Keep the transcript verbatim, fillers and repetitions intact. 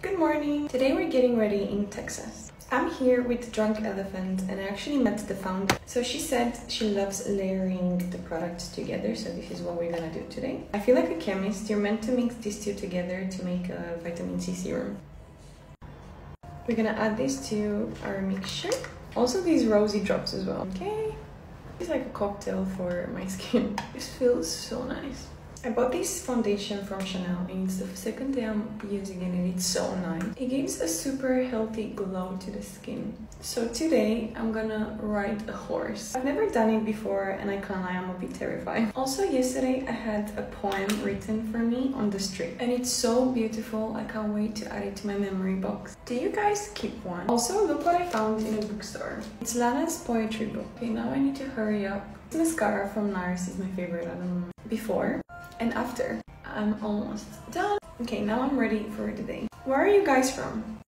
Good morning! Today we're getting ready in Texas. I'm here with Drunk Elephant and I actually met the founder. So she said she loves layering the products together, so this is what we're gonna do today. I feel like a chemist, you're meant to mix these two together to make a vitamin C serum. We're gonna add this to our mixture. Also these rosy drops as well, okay? It's like a cocktail for my skin. This feels so nice. I bought this foundation from Chanel and it's the second day I'm using it and it's so nice. It gives a super healthy glow to the skin. So today I'm gonna ride a horse. I've never done it before and I can't lie, I'm a bit terrified. Also yesterday I had a poem written for me on the street and it's so beautiful. I can't wait to add it to my memory box. Do you guys keep one? Also look what I found in a bookstore. It's Lana's poetry book. Okay, now I need to hurry up. This mascara from NARS is my favorite, I don't know. Before and after. I'm almost done. Okay, now I'm ready for the day. Where are you guys from?